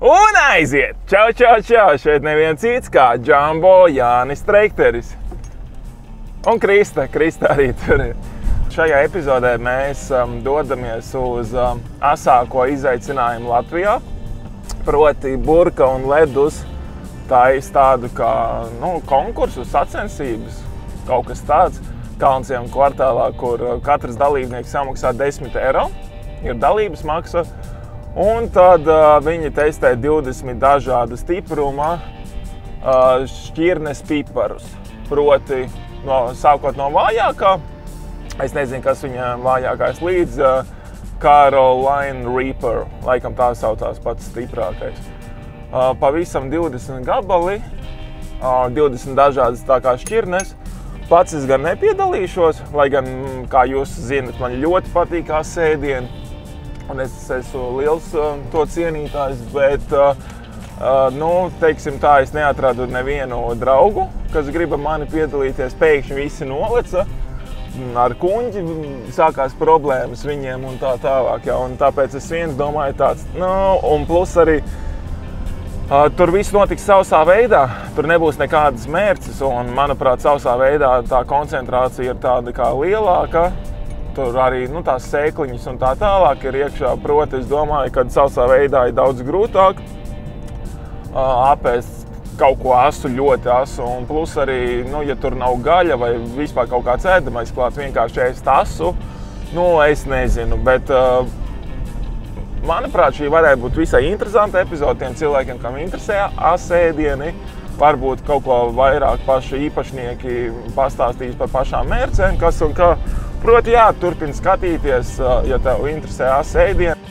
un aiziet! Čau, čau, čau! Šeit neviens cits kā Džambo Jānis Treikteris. Un Krista, Krista arī tur ir. Šajā epizodē mēs dodamies uz asāko izaicinājumu Latvijā. Proti Burka un Ledus taisa tādu kā konkursu, sacensības, kaut kas tāds. Kalnciema kvartālā, kur katrs dalībnieks samaksā 10 eiro, ir dalības maksa, un tad viņi testē 20 dažādas stipruma šķirnes piparus. Proti, sākot no vājākā, es nezinu, kas viņam vājākais, līdz Carolina Reaper, laikam tā saucās pats stiprākais. Pavisam 20 gabali, 20 dažādas tā kā šķirnes. Pats es gan nepiedalīšos, lai gan, kā jūs zinat, man ļoti patīk kā sēdieni, un es esmu liels to cienītājs, bet, teiksim tā, es neatradu nevienu draugu, kas griba mani piedalīties. Pēkšņi visi noleca, ar kuņģi sākās problēmas viņiem un tā tālāk, ja, un tāpēc es viens domāju tāds, un plus arī, tur viss notiks sausā veidā, tur nebūs nekādas mērces, un, manuprāt, sausā veidā tā koncentrācija ir tāda kā lielāka. Tur arī, tās sēkliņas un tā tālāk ir iekšā. Proti, es domāju, ka sausā veidā ir daudz grūtāk apēst kaut ko asu, ļoti asu, un plus arī, ja tur nav gaļa vai vispār kaut kāds ēdamais klāt, vienkārši ēst asu, es nezinu, bet manuprāt, šī varētu būt visai interesanta epizode tiem cilvēkiem, kam interesē asēdieni. Varbūt kaut ko vairāk paši īpašnieki pastāstīs par pašām mērcēm, kas un kā. Proti, jā, turpin skatīties, ja tev interesē asēdieni.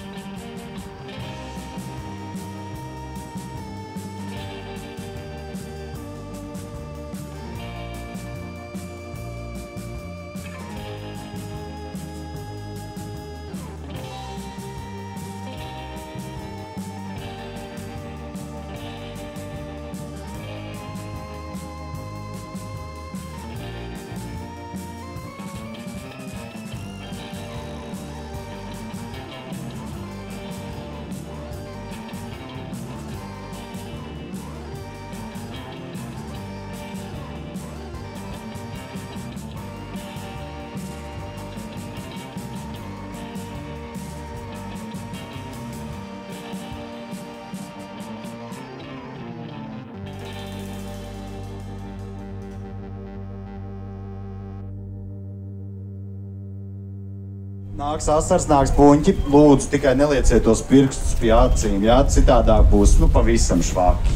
Nāks asars, nāks buņķi, lūdzu, tikai nelieciet tos pirkstus pie acīm, jā, citādāk būs, pavisam švaki,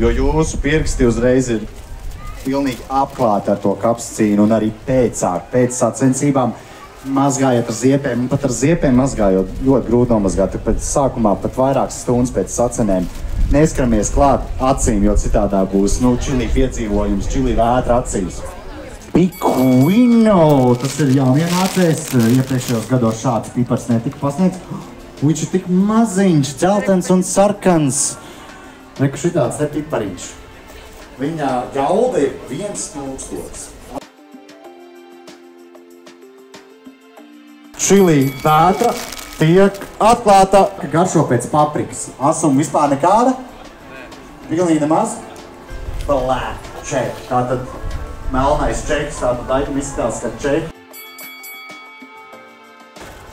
jo jūsu pirksti uzreiz ir pilnīgi apklāti ar to kapscīnu, un arī pēc sacensībām mazgājot ar ziepēm, un pat ar ziepēm mazgājot, ļoti grūti nomazgāt, pēc sākumā pat vairākas stundas pēc sacenēm neskaramies klāt acīm, jo citādāk būs, čilī piedzīvojums, čilī vētra acīs. Niku Vino, tas ir jaunienācējs, iepriekšējos gados šāds pipars netika pasniegts. Viņš ir tik maziņš, dzeltens un sarkans. Reku šitāds te pipariņš. Viņa galda ir 1000. Čilī vētra tiek atklāta, ka garšo pēc paprikas. Asuma vispār nekāda? Pilnīgi nemaz? Black Czech. Tātad melnais čeks, tātad daļam izskatās, ka ček.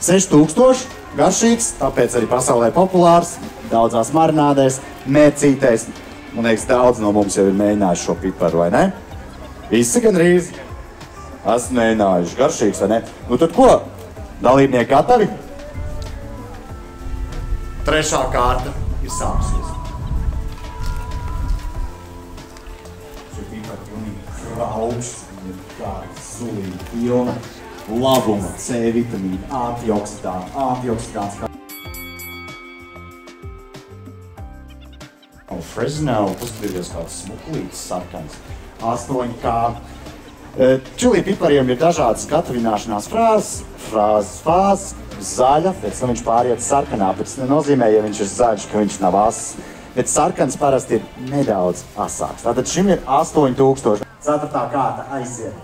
6000, garšīgs, tāpēc arī pasaulē populārs, daudzās marinādēs, mērcītēs. Man liekas, daudz no mums jau ir mēģinājuši šo piparu, vai ne? Visi gandrīz. Esmu mēģinājuši, garšīgs, vai ne? Tad ko? Dalībnieki gatavi? Trešā kārta ir sāksies. Augsts, kāda zulīga, pilna labuma, C vitamīna, antioksidanti. Fresno, paskatīties kāds smuklīgs sarkans, 8K. Čilī pipariem ir dažādas gatavināšanās frāzes, zaļa, pēc tam viņš pāriet sarkanā, bet tas nenozīmē, ja viņš ir zaļš, ka viņš nav ass, bet sarkans parasti ir nedaudz asāks. Tātad šim ir 8000. 4. Kārta aiziet.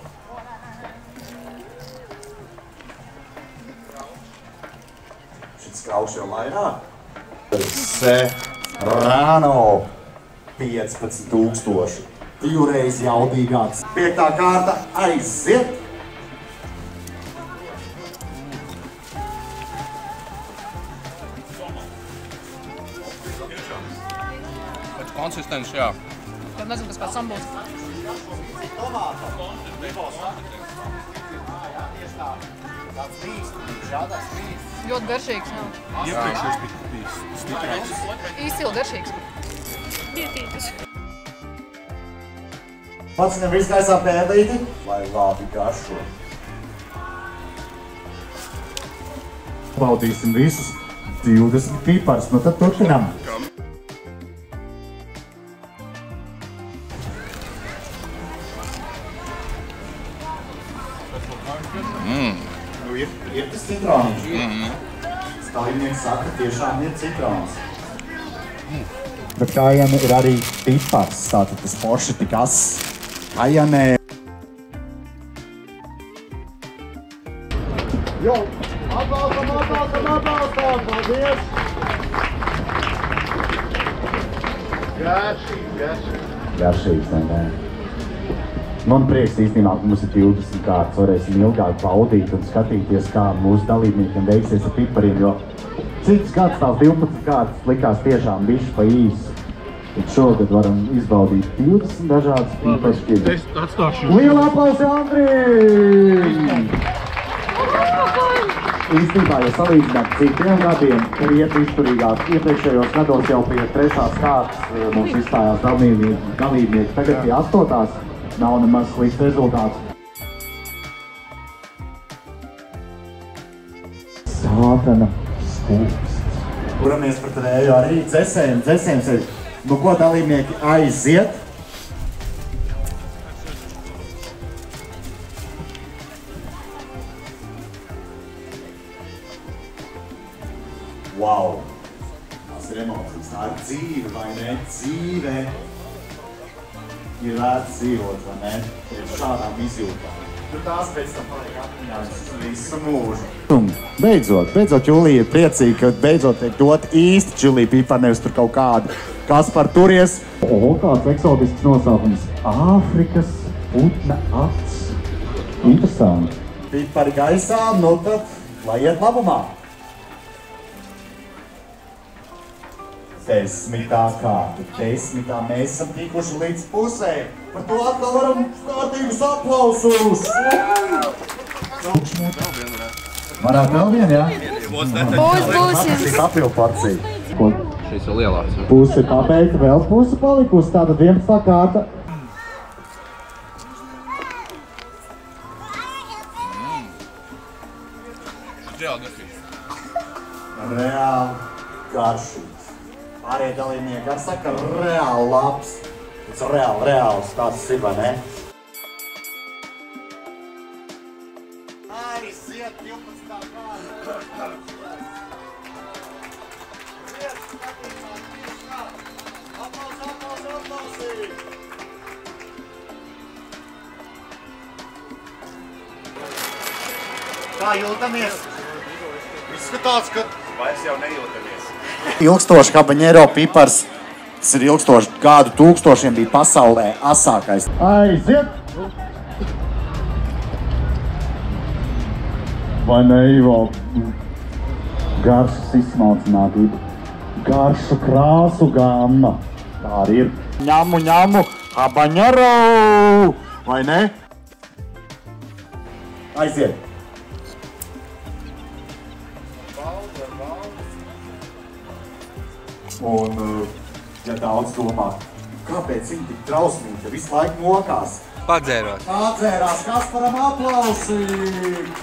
Šis kauš jau vairāk. Rano 15 000. Divreiz jaudīgāks. 5. kārta aiziet. Pēc konsistences, jā. Tad nezinu, kas pēc tam būs. Ļoti garšīgs, nav? Iepriekšējais bija bijis. Īsti garšīgs. Pietītis. Pats viņam iztaisā pēdīti, lai labi garšo. Baudīsim visus 20 piparus, nu tad turpinām. Ir tas citrons. Stāvinieks saka, tiešām ir citrons. Bet Cayenne ir arī pipars, tātad tas forši tik ass. Cayenne. Jo, atbalstam, atbalstam, atbalstam, paldies! Garšīgs, garšīgs. Garšīgs, nē. Man prieks īstenībā, ka mums ir 20 kārtas, varēsim ilgāk baudīt un skatīties, kā mūsu dalībniekiem veiksies ar pipariem, jo cits gads tās 12 kārtas likās tiešām bišķi pa īsu. Un šogad varam izbaudīt 20 dažādas pipašķības. Es atstāšu. Liela aplausi Andrim! Īstenībā, ja salīdzināt citiem gadiem, ir iet izturīgāk. Iepriekšējos gados jau pie 3. kārtas mums izstājās dalībnieki, tagad pie 8. Nav nemaz slikts rezultāts. Sātana skūpsts. Kuramies par tevi arī dzesējiem, sevi. Nu ko, dalībnieki, aiziet? Wow! Tās ir emocijas, tā ir dzīve, vai ne? Dzīve! Ir vērts dzīvot, vai ne? Ir šādām izjūtām. Nu tās pēc tam paliek atmiņās visu mūžu. Beidzot Julija ir priecīga, ka beidzot tiek dot īsti čili pipari, nevis tur kaut kādu. Kas par turies? O, kāds eksotisks nosaukums. Āfrikas putna acs. Interesanti. Pipari gaisā, nu tad lai iet labumā. 10. kārta, 10. mēs esam tikuši līdz pusē. Par to atkal varam kārtīgus aplausus! Varētu vēl vien, jā? Būs! Kapju parcija. Šis ir lielāks. Puse pabeigta, vēl puse palikusi, tātad 11. kārta. Reāli garšīgi. Pārējie dalībnieki gan saka, reāli labs. Tas ir reāls, tās ir, vai ne? Aiziet, 12. kārta. Aplausi, aplausi, aplausi! Kā jūtamies? Izskatās, ka vairs jau nejūtamies. Ilgstoši habanero pipars, tas ir ilgstoši gadu tūkstošiem bija pasaulē asākais. Aiziet! Vai ne, Ivo? Garšas izsmalcinātība. Garšu krāsu gamma. Tā arī ir. Ņamu, ņamu, habanero! Vai ne? Aiziet! Un, ja daudz domā, kāpēc viņi tik trausmīgi, ja visu laiku mokās? Padzērās. Padzērās. Kasparam aplausi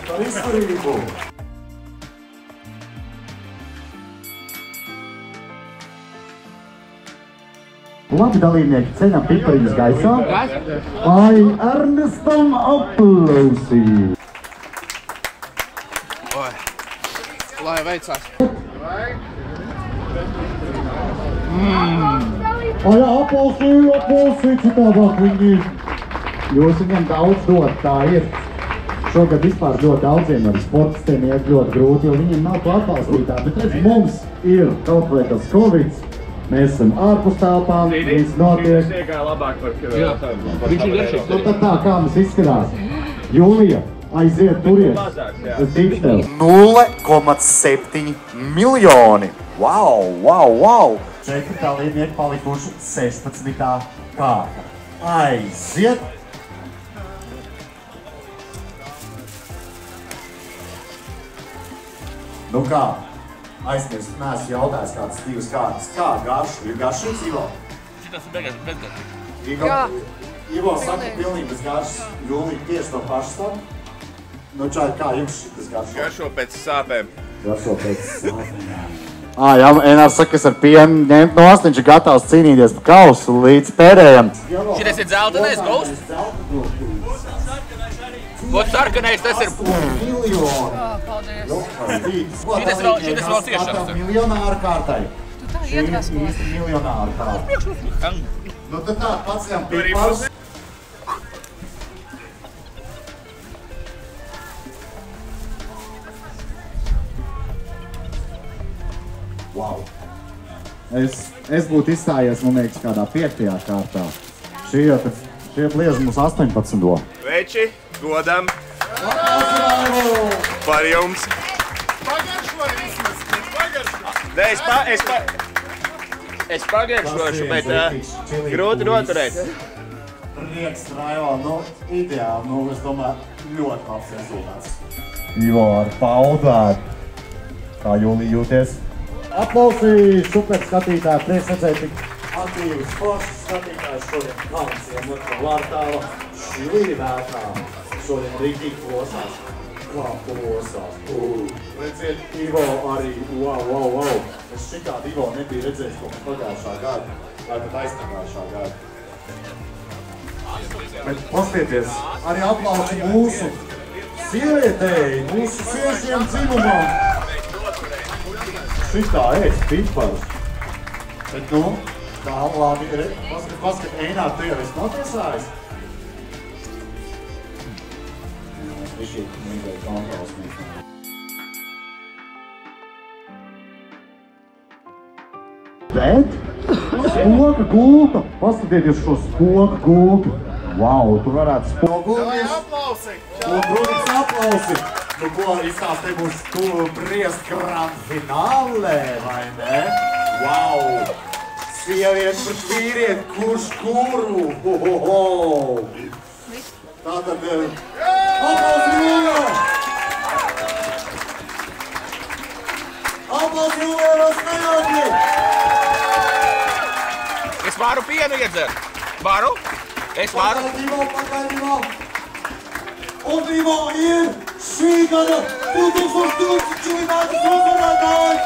par izturību. Labi, dalībnieki, ceļam pipariņas gaisā. Ai, Ernestam aplausi. Lai veicās. Lai. O jā, aplausīju citādāk viņiem. Jūs viņam daudz dod, tā ir. Šogad vispār ļoti daudziem ar sportistiem iet ļoti grūti, jo viņiem nav ko atbalstītā. Bet redz, mums ir kaut vai tas Covid, Mēs esam ārpus telpām, viss notiek. Tad tā, kā mums izskatās. Jūlija, aiziet turiet. Tas tiks tev. 0,7 miljoni. Wow, wow, wow. Četri dalībnieki palikuši 16. kārta. Aiziet. Nu kā? Aizmies, un neesmu jautājis kādas divas kārtas. Kā garšu? Ir garšīgs, Ivo? Šitas ir beigās bezgaršīgs. Jā. Ivo saka, pilnīgi bez garšas. Jūlija tieši to pašu stāv. Nu, čādi, kā jums šitas garšo? Garšo pēc sāpēm. Garšo pēc sāpēm, jā. Ā, jā, Enārs saka, kas ar pienu ņemt nost, viņš ir gatavs cīnīties par kausu līdz pērējam. Šitas ir dzeltenais gausts? Būt sarkanais, tas ir... Šitas vēl ciešās. Miljonāru kārtai. Šī īsti miljonāru kārtai. Nu tad tā, paceļam piparus. Wow. Es būtu izstājies, man liekas, kādā 5. kārtā. Šie bliez mums 18. Veči. Godam par jums. Pagaršoju vismaz, es pagaršošu, bet grūti noturēt. Prieks, Raivo, nu ideāli, nu es domāju, ļoti labs rezultāts. Ivo ar paudēm. Kā Jūlija jūties? Aplausī, super skatītāji, prieks redzēt tik aktīvus foršas skatītājus šodien Kalnciema kvartāla šlīvētām. Šodien rītīgi klosās, kā klosās, redziet, Ivo arī, wow, wow, wow, es šitādi Ivo nebija redzējis kaut kā pagājušā gada, vai pat aizpagājušā gada. Bet paskatieties, arī aplausi mūsu sievietei, mūsu siešiem dzimumam. Šitā ēst piparus, bet nu, tā labi, paskat, Einā, tu jau esi notiesājis? Šī mīgai kontrols mīgai. Bet spoka gulta. Paskatieties šo spoka gultu. Vau, tur varētu spogulties. Aplausi! Brūdīgs aplausi! Nu, ko izstāst te būs prieskrāt finālē, vai ne? Vau! Sieviet pret vīriet, kurš kuru! Hohoho! Tātad... Aplausi Jūlijai! Aplausi Jūlijai no stāvokļi! Es varu pienu iedzert. Varu? Es varu? Pakaļ Ivo! Un Ivo ir šī gada 2024. uzvarētājs!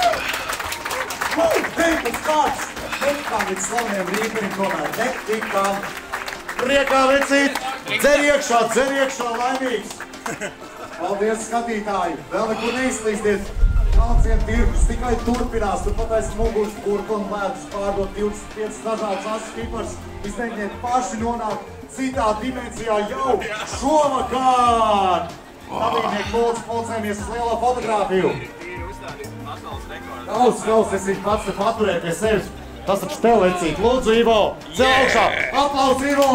Teikums kāds! Teikām līdz slavniem rīpiem tomēr netikām. Priekā redzīt! Dzer iekšā, laimīgs! Paldies, skatītāji! Vēl nekur neizslīsties! Kalciema tirgus tikai turpinās, tur pat aiz muguras burka un ledus pārdot 25 dažādas asas piparus. Izmēģiniet paši nonākt citā dimensijā jau šovakar! Dalībnieki pulcējamies uz lielā fotogrāfiju! Daudz, es viņu pats te paturēju pie sevis! Tas taču tev lecīt! Lūdzu, Ivo! Celšā! Aplausi, Ivo!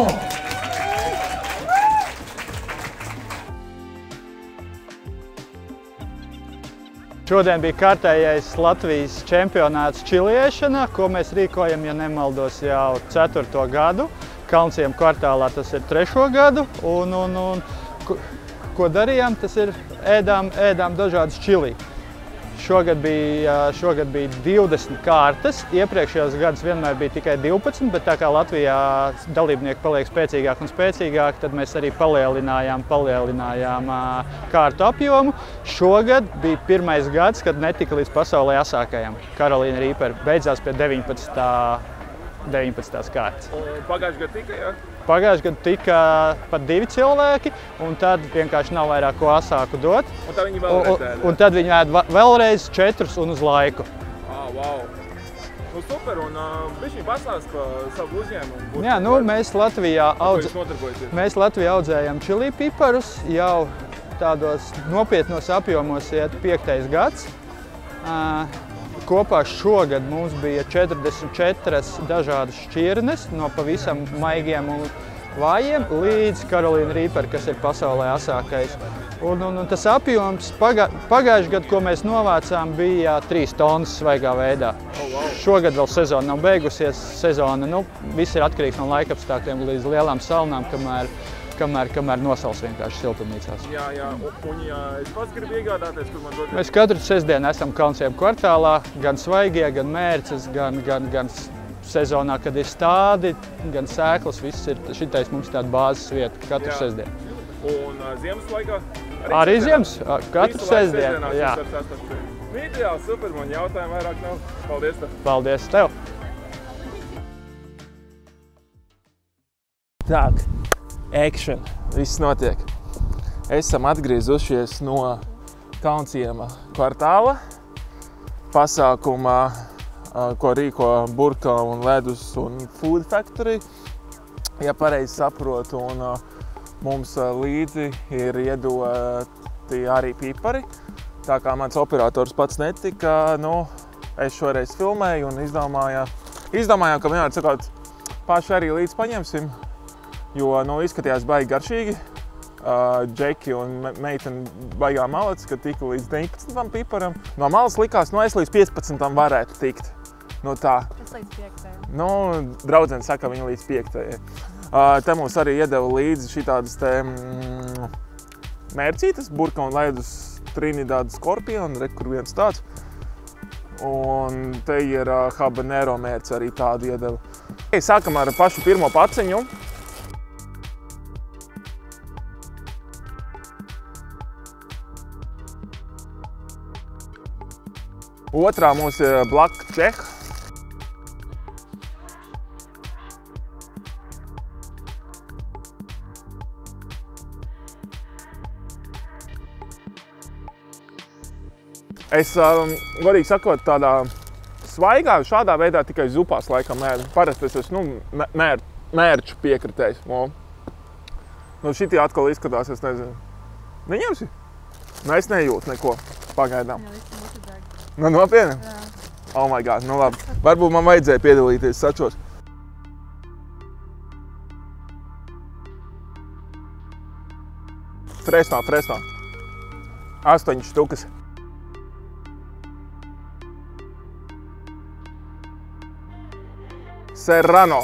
Šodien bija kārtējais Latvijas čempionāts čiliešanā, ko mēs rīkojam, ja nemaldos, jau 4. gadu. Kalnciema kvartālā tas ir 3. gadu. Un ko darījām, tas ir ēdām dažādas čili. Šogad bija 20 kārtas, iepriekšējos gadus vienmēr bija tikai 12, bet tā kā Latvijā dalībnieki paliek spēcīgāk un spēcīgāk, tad mēs arī palielinājām kārtu apjomu. Šogad bija pirmais gads, kad netika līdz pasaulē asākajam. Carolina Reaper beidzās pie 19. Kārtas. Pagājuši gadu tika, jā? Pagājuši gadu tika pat 2 cilvēki, un tad vienkārši nav vairāk ko asāku dot. Un tad viņi vēlreiz ēd? Un tad viņi ēd vēlreiz 4 un uz laiku. Ā, vau! Nu, super, un bišķiņ pasāst pa savu uzņēmumu. Jā, nu, mēs Latvijā audzējam čili piparus, jau tādos nopietnos apjomos iet 5. gads. Kopā šogad mums bija 44 dažādas šķirnes, no pavisam maigiem un vājiem līdz Carolina Reaper, kas ir pasaulē asākais. Un tas apjoms pagājušajā gadā, ko mēs novācām, bija 3 tonnas svaigā veidā. Šogad vēl sezona nav beigusies. Sezona, nu, viss ir atkarīgs no laikapstākļiem līdz lielām salnām, kamēr nosals vienkārši siltumnīcās. Jā, jā. Un ja es pats gribu iegādāties, kur man doties? Mēs katru sestdienu esam Kalnciema kvartālā, gan svaigie, gan mērces, gan sezonā, kad ir stādi, gan sēklas, viss ir, šitais mums tāda bāzes vieta, katru sestdienu. Un ziemas laikā? Arī ziemas, katru sestdienu, jā. Ideāli, super, man jautājumu vairāk nav. Paldies tev. Paldies tev. Tak. Action. Viss notiek. Esam atgriezušies no Kalnciema kvartāla pasākumā, ko rīko Burka un Ledus un Food Factory, ja pareizi saprotu, un mums līdzi ir iedoti arī pipari. Tā kā mans operators pats netika, nu, es šoreiz filmēju un izdomājām, ka vienmēr sakot, paši arī līdzi paņemsim. Jo, nu, izskatījās baigi garšīgi. Džeki un meiteni baigā malacis, ka tika līdz 19. piparam. No malas likās, nu, es līdz 15. varētu tikt. Nu, tā. Es līdz 5. Nu, draudzene saka, viņa līdz 5. Te mums arī iedeva līdzi šitādas te mērcītas, Burka un Ledus Trinidad Scorpion, re, kur viens tāds. Un te ir Habanero mērci arī tādu iedeva. Sākam ar pašu pirmo paciņu. Otrā mums ir Black Czech. Es, godīgi sakot, tādā svaigā, šādā veidā tikai zupās laikam mēru. Parasti es esmu, nu, mērču piekritējis. Nu, šitie atkal izskatās, es nezinu. Neņemsi? Nu, es nejūtu neko pagaidām. Nu, nopietni? Jā. Oh my god, nu labi. Varbūt man vajadzēja piedalīties sačos. Fresno. 8 štukas. Serrano.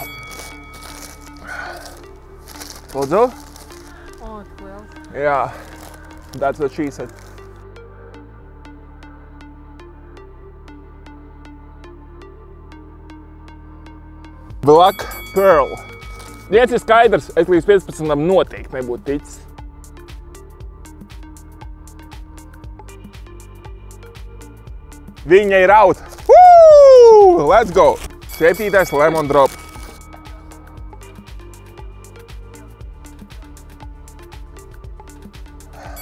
Lūdzu? O, it's liels. Jā. That's what she said. Black Pearl. Diets ir skaidrs, es līdz 15. noteikti nebūtu ticis. Viņa ir out! Woo! Let's go! 7. Lemon drop.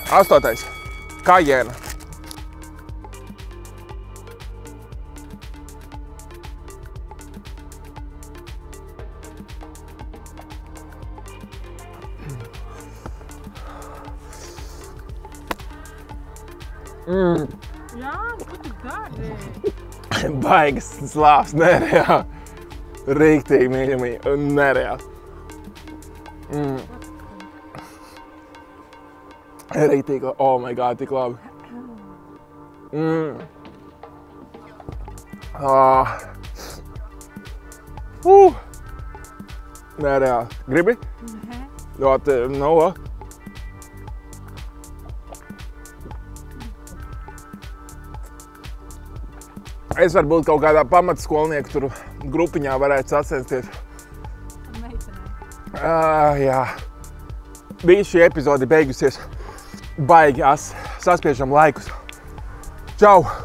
Astotais. Cayenne. Baigas slāps, nereāli. Rīktīgi mīļamīgi un nereāli. Rīktīgi, oh my god, tik labi. Nereāli. Gribi? Nē. Ļoti, nu, es varbūt kaut kādā pamatskolnieku tur grupiņā varētu sacensties. Meitenē. Jā. Bija šī epizode beigusies. Baigi, saspiežam laikus. Čau!